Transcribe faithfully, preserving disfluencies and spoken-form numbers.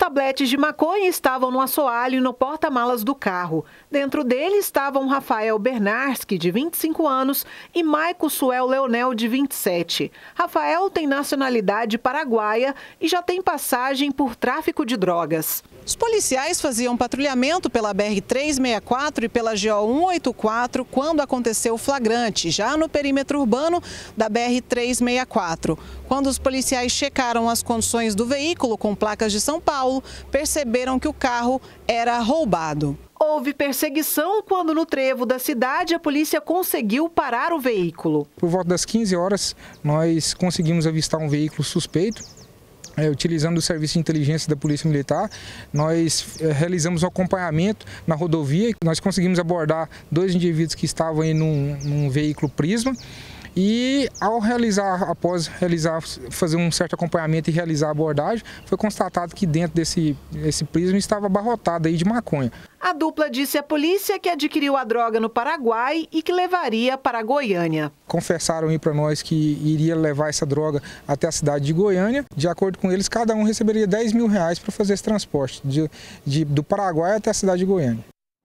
tabletes de maconha estavam no assoalho e no porta-malas do carro. Dentro dele estavam Rafael Bernarski, de vinte e cinco anos, e Maico Suel Leonel, de vinte e sete. Rafael tem nacionalidade paraguaia e já tem passagem por tráfico de drogas. Os policiais faziam patrulhamento pela B R trezentos e sessenta e quatro e pela G O cento e oitenta e quatro quando aconteceu o flagrante, já no perímetro urbano da B R trezentos e sessenta e quatro. Quando os policiais checaram as condições do veículo com placas de São Paulo, perceberam que o carro era roubado. Houve perseguição quando no trevo da cidade a polícia conseguiu parar o veículo. Por volta das quinze horas, nós conseguimos avistar um veículo suspeito. É, utilizando o serviço de inteligência da Polícia Militar, nós é, realizamos um acompanhamento na rodovia. Nós conseguimos abordar dois indivíduos que estavam em num, num veículo Prisma. E ao realizar, após realizar, fazer um certo acompanhamento e realizar a abordagem, foi constatado que dentro desse, desse Prisma estava abarrotado aí de maconha. A dupla disse à polícia que adquiriu a droga no Paraguai e que levaria para Goiânia. Confessaram aí para nós que iria levar essa droga até a cidade de Goiânia. De acordo com eles, cada um receberia dez mil reais para fazer esse transporte de, de, do Paraguai até a cidade de Goiânia.